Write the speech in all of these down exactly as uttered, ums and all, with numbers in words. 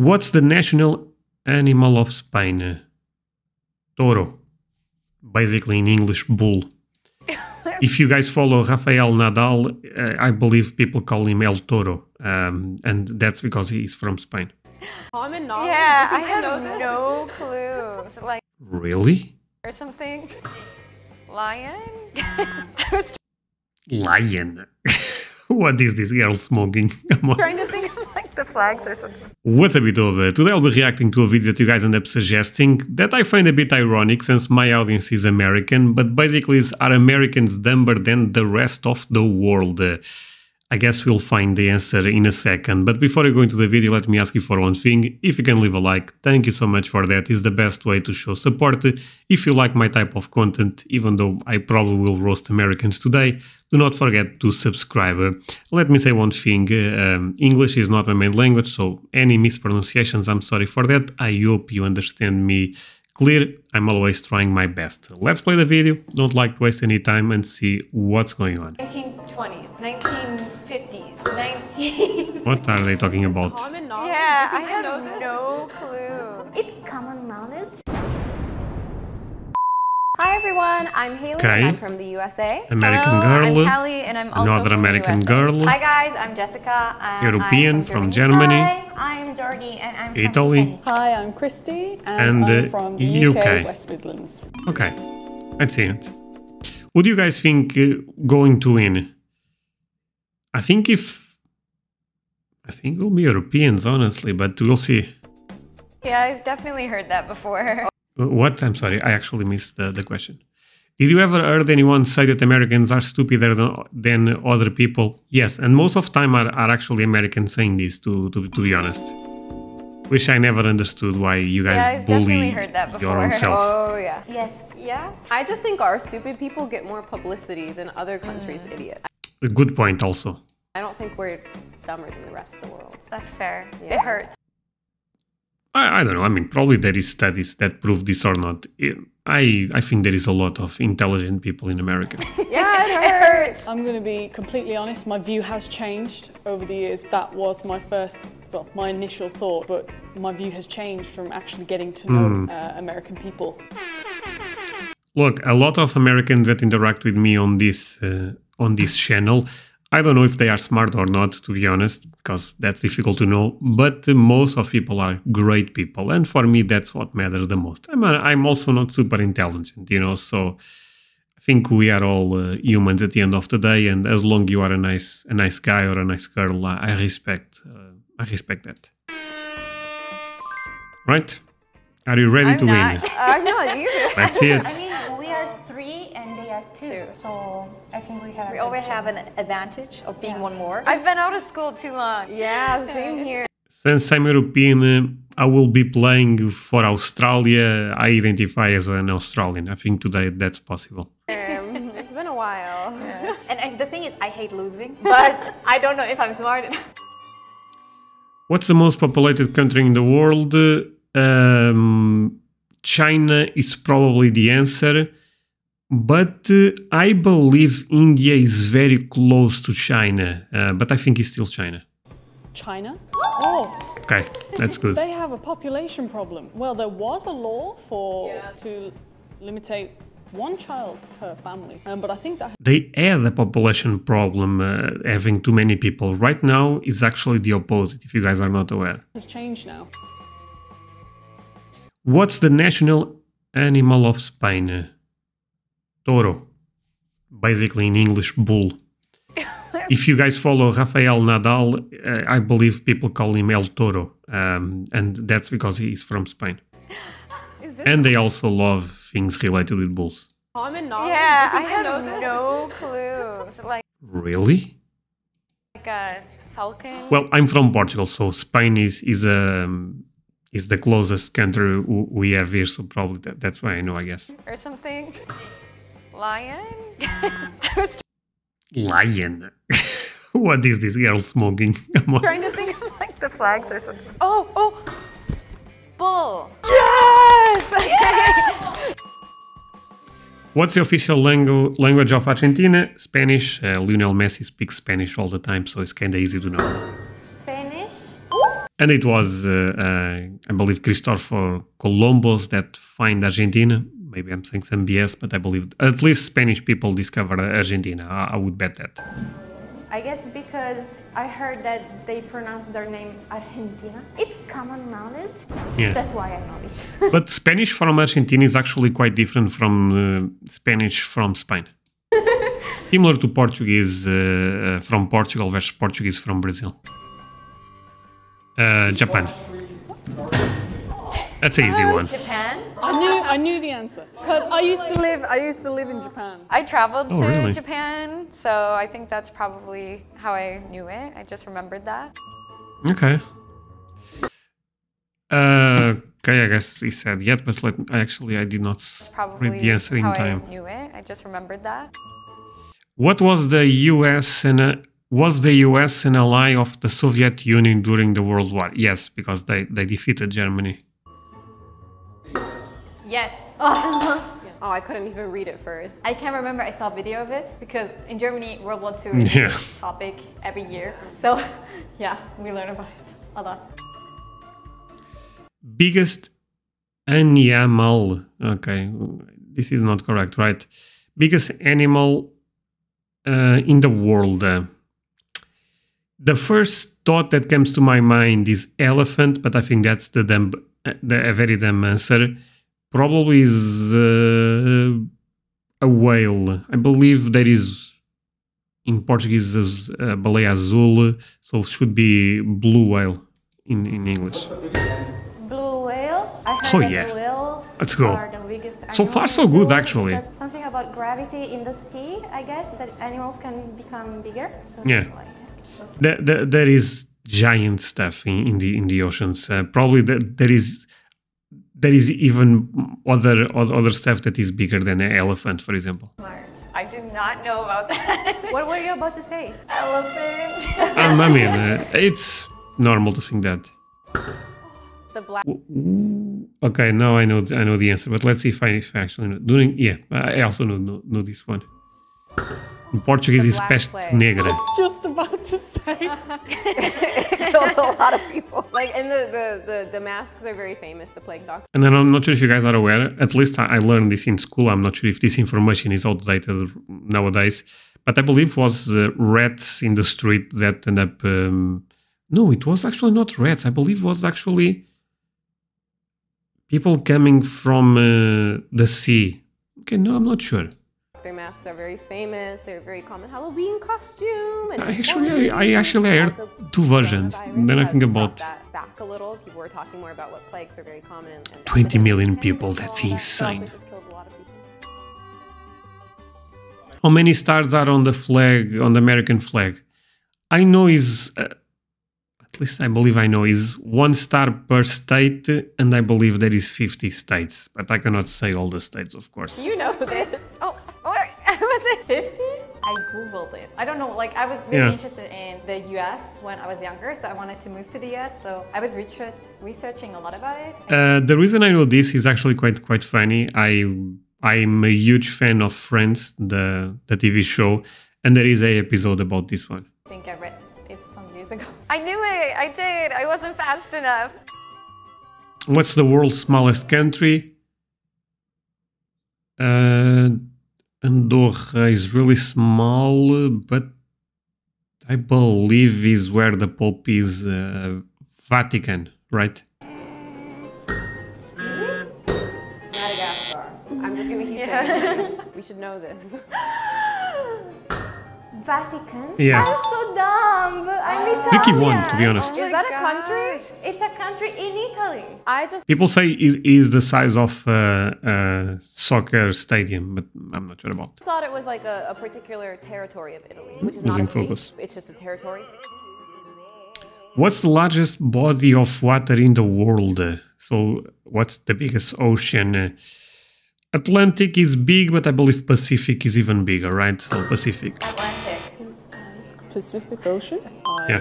What's the national animal of Spain? Toro. Basically in English, bull. If you guys follow Rafael Nadal, uh, I believe people call him El Toro. Um, and that's because he's from Spain. Common knowledge. Yeah, I have no clue. Like, really? Or something. Lion? I was Lion. What is this girl smoking? I'm trying to think of like the flags or something. What's a bit over? Today I'll be reacting to a video that you guys end up suggesting that I find a bit ironic since my audience is American, but basically are Americans dumber than the rest of the world? Uh, I guess we'll find the answer in a second, but before I go into the video, let me ask you for one thing. If you can leave a like, thank you so much for that. It's the best way to show support. If you like my type of content, even though I probably will roast Americans today, do not forget to subscribe. Let me say one thing, um, English is not my main language, so any mispronunciations, I'm sorry for that. I hope you understand me clear. I'm always trying my best. Let's play the video, don't like to waste any time and see what's going on. nineteen twenties, nineteen fifties, nineteen... What are they talking about? Yeah, I have no clue. It's common knowledge. Hi everyone, I'm Hayley, okay. I'm from the U S A. American Hello, girl. I'm Hallie, and I'm Another also from American the U S A. Girl. Hi guys, I'm Jessica. I'm European, I'm from, from Germany. Germany. Hi, I'm Georgie, and I'm Italy. from Italy. Hi, I'm Christy, and, and I'm from the U K, U K, West Midlands. Okay, let's see it. What do you guys think uh, going to win? I think if... I think we'll be Europeans, honestly, but we'll see. Yeah, I've definitely heard that before. What? I'm sorry, I actually missed the, the question. Did you ever heard anyone say that Americans are stupider than, than other people? Yes, and most of the time are, are actually Americans saying this, to, to, to be honest. Which I never understood why you guys yeah, I've bully heard that before. Your own self. Oh, yeah. Yes. Yeah. I just think our stupid people get more publicity than other countries' mm. idiots. A good point also. I don't think we're dumber than the rest of the world. That's fair. Yeah. It hurts. I, I don't know. I mean, probably there is studies that prove this or not. I, I think there is a lot of intelligent people in America. Yeah, it hurts. I'm going to be completely honest. My view has changed over the years. That was my first, well, my initial thought. But my view has changed from actually getting to know mm. uh, American people. Look, a lot of Americans that interact with me on this uh, on this channel, I don't know if they are smart or not, to be honest, because that's difficult to know, but uh, most of people are great people, and for me that's what matters the most. I'm, a, I'm also not super intelligent, you know, so I think we are all uh, humans at the end of the day, and as long as you are a nice a nice guy or a nice girl, I, I respect uh, I respect that. Right? Are you ready I'm to not. win? I'm not either. Let's see it. I mean, we are three and they are two, two. so I think we have. We always have an advantage of being yeah. one more. I've been out of school too long. Yeah, same here. Since I'm European, I will be playing for Australia. I identify as an Australian. I think today that's possible. Um, it's been a while. Yeah. And, and the thing is, I hate losing, but I don't know if I'm smart enough. What's the most populated country in the world? Um, China is probably the answer, but uh, I believe India is very close to China, uh, but I think it's still China. China? Oh! Okay, that's good. They have a population problem. Well, there was a law for yeah. to limitate one child per family, um, but I think that... They had a population problem, uh, having too many people. Right now, it's actually the opposite, if you guys are not aware. It's changed now. What's the national animal of Spain? Toro. Basically in English, bull. If you guys follow Rafael Nadal, uh, I believe people call him El Toro. Um, and that's because he's from Spain. And they also love things related with bulls. Common knowledge. Yeah, I have no clue. Like, really? Like a falcon? Well, I'm from Portugal, so Spain is, is a... Um, It's the closest country we have here, so probably that, that's why I know, I guess. Or something. Lion? I was Lion. What is this girl smoking? I'm trying to think of like the flags or something. Oh, oh! Bull! Yes! Yes! What's the official langu language of Argentina? Spanish. Uh, Lionel Messi speaks Spanish all the time, so it's kinda easy to know. And it was, uh, uh, I believe, Christopher Columbus that found Argentina. Maybe I'm saying some B S, but I believe at least Spanish people discovered Argentina. I, I would bet that. I guess because I heard that they pronounce their name Argentina. It's common knowledge. Yeah. That's why I know it. But Spanish from Argentina is actually quite different from uh, Spanish from Spain. Similar to Portuguese uh, from Portugal versus Portuguese from Brazil. Uh, Japan. That's an easy one. Japan? I knew, I knew the answer because I used to live. I used to live in Japan. I traveled oh, to really? Japan, so I think that's probably how I knew it. I just remembered that. Okay. Uh, okay, I guess he said yet, but let, I actually I did not probably read the answer in how time. I knew it. I just remembered that. What was the U S and uh, was the U S an ally of the Soviet Union during the World War? Yes, because they they defeated Germany. Yes. Oh. Oh, I couldn't even read it first. I can't remember. I saw a video of it because in Germany, World War Two is yeah. a topic every year. So, yeah, we learn about it a lot. Biggest animal. Okay, this is not correct, right? Biggest animal uh, in the world. Uh, the first thought that comes to my mind is elephant, but I think that's the dumb, the a very dumb answer. Probably is uh, a whale. I believe that is in Portuguese as uh, baleia azul, so should be blue whale in, in English. Blue whale? I heard oh yeah. Blue whales Let's go. Are the biggest so far so good actually. Something about gravity in the sea, I guess, that animals can become bigger. So yeah. There, there, there is giant stuff in, in the in the oceans. Uh, probably there, there is. There is even other other stuff that is bigger than an elephant, for example. I do not know about that. What were you about to say? Elephant. um, I mean, uh, it's normal to think that. The black. Okay, now I know I know the answer, but let's see if I, if I actually know. During yeah, I also know know, know this one. In Portuguese, it's peste negra. I was just about to say. It killed a lot of people. Like, and the, the, the, the masks are very famous, the plague doctor. And then I'm not sure if you guys are aware, at least I, I learned this in school, I'm not sure if this information is outdated nowadays, but I believe was the rats in the street that end up... Um, no, it was actually not rats, I believe was actually people coming from uh, the sea. Okay, no, I'm not sure. Their masks are very famous. They're a very common Halloween costume. And actually, I, I actually heard two versions. Then I think about that back a little. People were talking more about what plagues are very common. And twenty million people. That's insane. How many stars are on the flag, on the American flag? I know is, uh, at least I believe I know is one star per state, and I believe there is fifty states. But I cannot say all the states, of course. You know this. Oh. Was it fifty? I googled it. I don't know, like I was really yeah. interested in the U S when I was younger, so I wanted to move to the U S, so I was research researching a lot about it. Uh, the reason I know this is actually quite quite funny. I, I'm a huge fan of Friends, the, the T V show, and there is a episode about this one. I think I read it some years ago. I knew it, I did, I wasn't fast enough. What's the world's smallest country? Uh... Andorra is really small, but I believe is where the Pope is, uh, Vatican, right? Madagascar. I'm just gonna keep yeah. saying this. We should know this. Vatican? Yeah. I'm so dumb. I'm Italian. Tricky one, to be honest. Oh is that a gosh. Country? It's a country in Italy. I just people say is is the size of a uh, uh, soccer stadium, but I'm not sure about. I thought it was like a, a particular territory of Italy, which is not a state. It's just a territory. What's the largest body of water in the world? So what's the biggest ocean? Atlantic is big, but I believe Pacific is even bigger, right? So Pacific. Pacific Ocean? I yeah.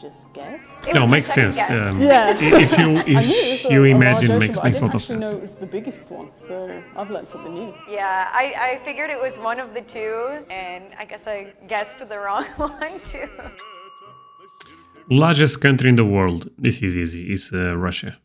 just guessed. It no, makes sense. Um, yeah. If you if you imagine, it makes makes a lot of sense. I didn't actually know it was the biggest one, so I've learned something new. Yeah, I, I figured it was one of the two, and I guess I guessed the wrong one too. Largest country in the world. This is easy. It's uh, Russia.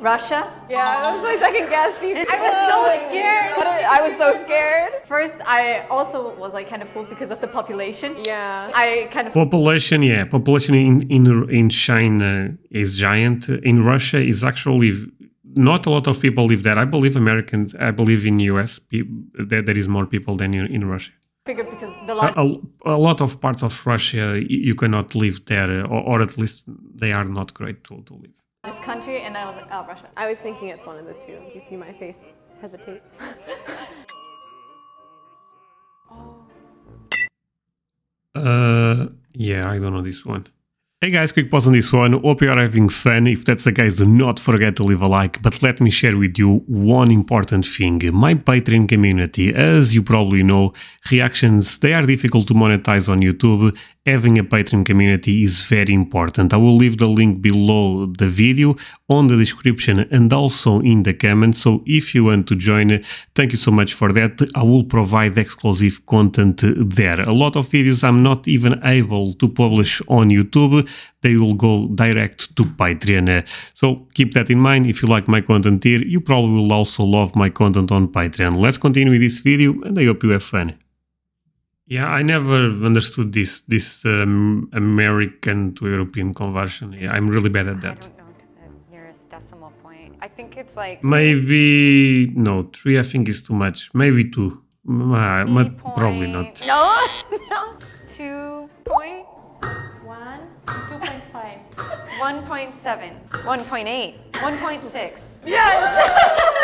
Russia? Yeah, that was my second guess. You I was so scared. I was so scared. First, I also was like kind of fooled because of the population. Yeah. I kind of population, yeah, population in in in China is giant. In Russia is actually not a lot of people live there. I believe Americans. I believe in U S there there is more people than in, in Russia. Figured because the lot a, a lot of parts of Russia you cannot live there, or, or at least they are not great to to live. This country, and I was like, oh, Russia. I was thinking it's one of the two. You see my face hesitate. Oh. Uh, yeah, I don't know this one. Hey guys, quick pause on this one. Hope you are having fun. If that's the case, do not forget to leave a like, but let me share with you one important thing. My Patreon community, as you probably know, reactions, they are difficult to monetize on YouTube. Having a Patreon community is very important. I will leave the link below the video, on the description and also in the comments. So if you want to join, thank you so much for that. I will provide exclusive content there. A lot of videos I'm not even able to publish on YouTube. They will go direct to Patreon. So keep that in mind. If you like my content here, you probably will also love my content on Patreon. Let's continue with this video and I hope you have fun. Yeah, I never understood this this um, American to European conversion. Yeah, I'm really bad at that. I don't know to the nearest decimal point. I think it's like... Maybe... No, three I think is too much. Maybe two. Uh, but probably not. No, no. Two point... one, two point five, one point seven, one point eight, one point six. Yes!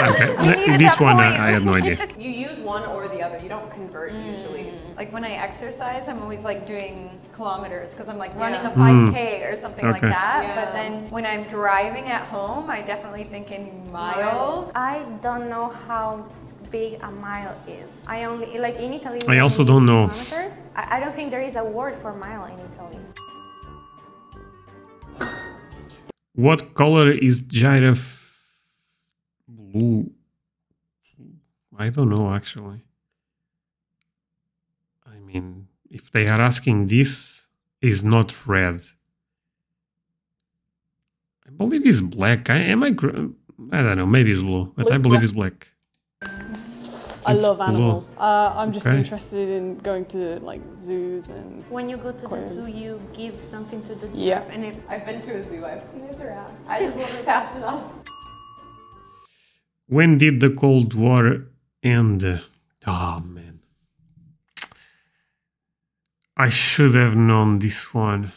Okay, this one point. I have no idea. You use one or the other, you don't convert mm. usually. Like when I exercise, I'm always like doing kilometers because I'm like running yeah. a five K mm. or something okay. like that. Yeah. But then when I'm driving at home, I definitely think in miles. I don't know how big a mile is. I only, like in Italy, I also don't know. Kilometers. I don't think there is a word for mile in Italy. What color is giraffe? Blue. I don't know, actually. I mean, if they are asking, this is not red. I believe it's black. I, am I? I don't know. Maybe it's blue, but Look, I believe yeah. it's black. I it's love animals. Uh, I'm just okay. interested in going to like zoos and when you go to aquariums. The zoo, you give something to the giraffe. Yeah. And if I've been to a zoo, I've seen a giraffe. I just wasn't fast enough. When did the Cold War end? Oh man, I should have known this one.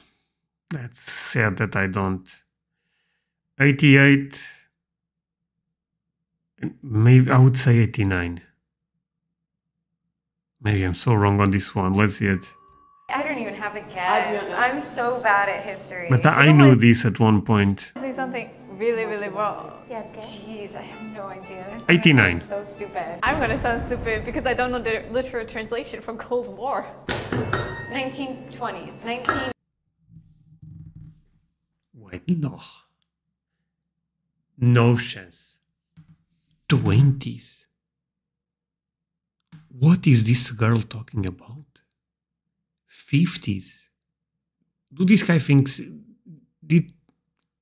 That's sad that I don't. eighty-eight, maybe I would say eighty-nine. Maybe I'm so wrong on this one. Let's see it. I don't even have a guess. I'm so bad at history. But I knew this at one point. Say something really, really wrong. Yeah, okay. Jeez, I have no idea. eighty-nine. So stupid. I'm gonna sound stupid because I don't know the literal translation from Cold War. nineteen twenties. nineteen. Wait, no. No chance. twenties. What is this girl talking about? fifties? Do this guy thinks... Did,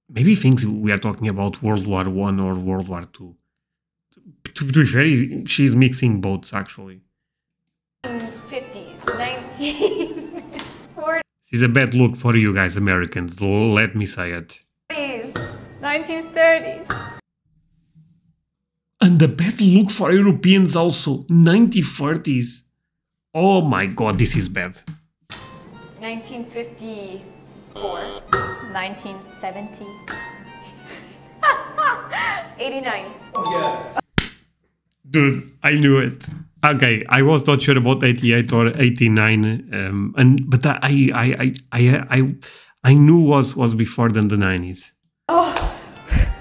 maybe thinks we are talking about World War One or World War Two. To be fair, she's mixing boats, actually. fifties, nineteen, forties. This is a bad look for you guys, Americans. Let me say it. forties, nineteen thirties. And the bad look for Europeans also, nineteen thirties. Oh my god, this is bad. nineteen fifty-four. nineteen seventy. eighty-nine. Yes. Dude, I knew it. Okay, I was not sure about eighty-eight or eighty-nine, um, and but I I I I I, I knew was was before than the nineties. Oh.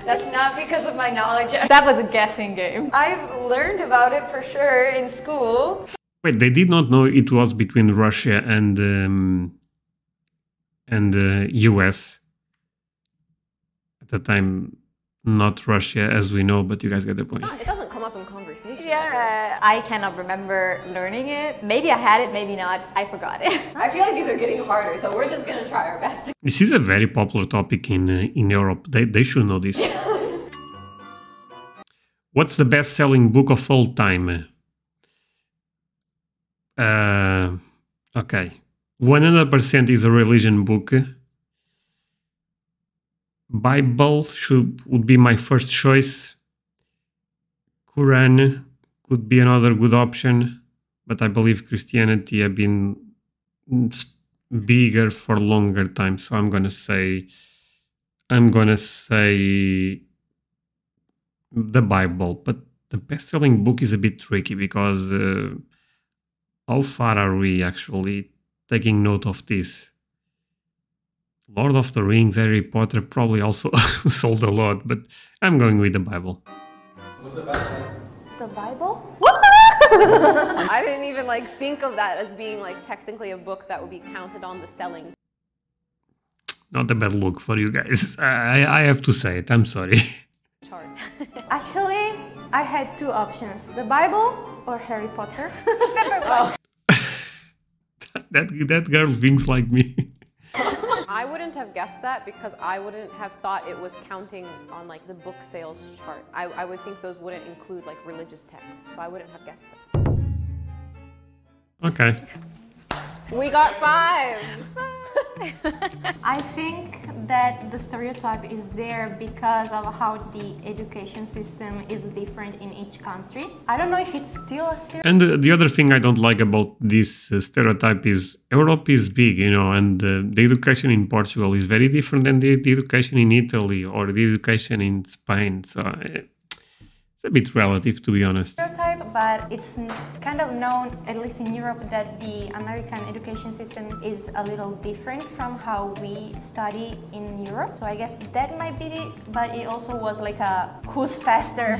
That's not because of my knowledge. That was a guessing game. I've learned about it for sure in school. Wait, they did not know it was between Russia and um, and the uh, U S at the time, not Russia as we know, but you guys get the point. It doesn't come up in conversation. pronunciation. Yeah, I cannot remember learning it. Maybe I had it, maybe not. I forgot it. I feel like these are getting harder, so we're just gonna try our best. This is a very popular topic in uh, in Europe. They they should know this. What's the best-selling book of all time? Uh, okay, one hundred percent is a religion book. Bible should would be my first choice. Quran could be another good option, but I believe Christianity have been bigger for longer time, so I'm gonna say I'm gonna say the Bible. But the best-selling book is a bit tricky because uh, how far are we actually taking note of this? Lord of the Rings, Harry Potter probably also sold a lot, but I'm going with the Bible. What's the Bible? The Bible? I didn't even like think of that as being like technically a book that would be counted on the selling. Not a bad look for you guys. I, I have to say it, I'm sorry. Actually, I had two options, the Bible or Harry Potter. Oh. that, that girl thinks like me. I wouldn't have guessed that because I wouldn't have thought it was counting on like the book sales chart. I, I would think those wouldn't include like religious texts, so I wouldn't have guessed it. Okay. We got five! I think that the stereotype is there because of how the education system is different in each country. I don't know if it's still a stereotype. And the, the other thing I don't like about this uh, stereotype is Europe is big, you know, and uh, the education in Portugal is very different than the, the education in Italy or the education in Spain. So uh, it's a bit relative, to be honest. But it's kind of known, at least in Europe, that the American education system is a little different from how we study in Europe. So I guess that might be it, but it also was like a who's faster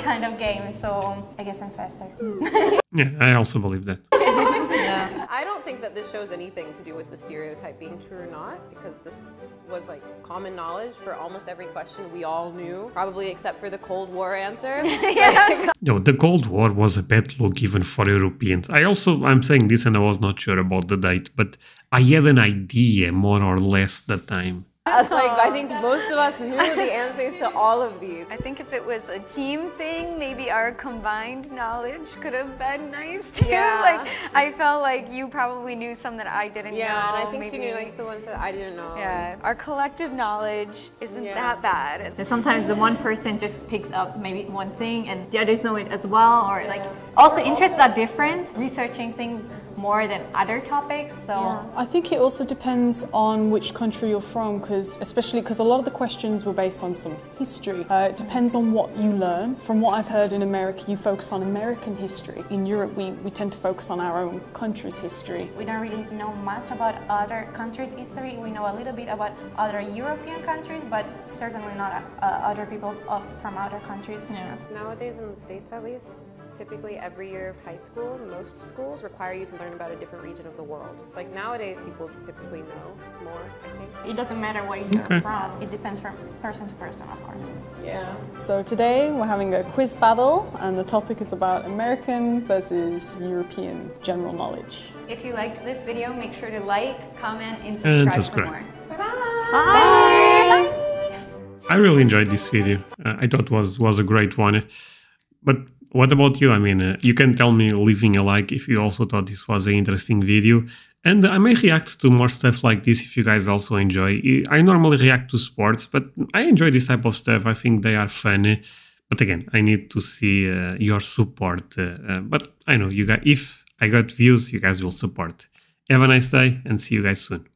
kind of game. So I guess I'm faster. Yeah, I also believe that. Yeah. I don't think that this shows anything to do with the stereotype being true or not, because this was like common knowledge for almost every question we all knew, probably except for the Cold War answer. Yeah. No, the Cold War was a bad look even for Europeans. I also, I'm saying this and I was not sure about the date, but I had an idea more or less the time. Like, I think most of us knew the answers to all of these. I think if it was a team thing, maybe our combined knowledge could have been nice too. Yeah. Like, I felt like you probably knew some that I didn't yeah, know. Yeah, and I think maybe she knew like the ones that I didn't know. Yeah, our collective knowledge isn't yeah. that bad. So sometimes the one person just picks up maybe one thing and the others know it as well. Or like, also interests are different. Researching things more than other topics, so... Yeah. I think it also depends on which country you're from, because especially because a lot of the questions were based on some history. Uh, it depends on what you learn. From what I've heard in America, you focus on American history. In Europe, we, we tend to focus on our own country's history. We don't really know much about other countries' history. We know a little bit about other European countries, but certainly not uh, other people of, from other countries. Yeah. Nowadays, in the States at least, typically every year of high school, most schools require you to learn about a different region of the world. It's like nowadays people typically know more, I think. It doesn't matter where you're okay. from, it depends from person to person, of course. Yeah. So today we're having a quiz battle and the topic is about American versus European general knowledge. If you liked this video, make sure to like, comment, and subscribe, and subscribe. for more. Bye-bye! Bye. Bye. I really enjoyed this video. Uh, I thought it was, was a great one. But what about you? I mean, uh, you can tell me leaving a like if you also thought this was an interesting video. And I may react to more stuff like this if you guys also enjoy. I normally react to sports, but I enjoy this type of stuff. I think they are fun. But again, I need to see uh, your support. Uh, uh, but I know you guys, if I got views, you guys will support. Have a nice day and see you guys soon.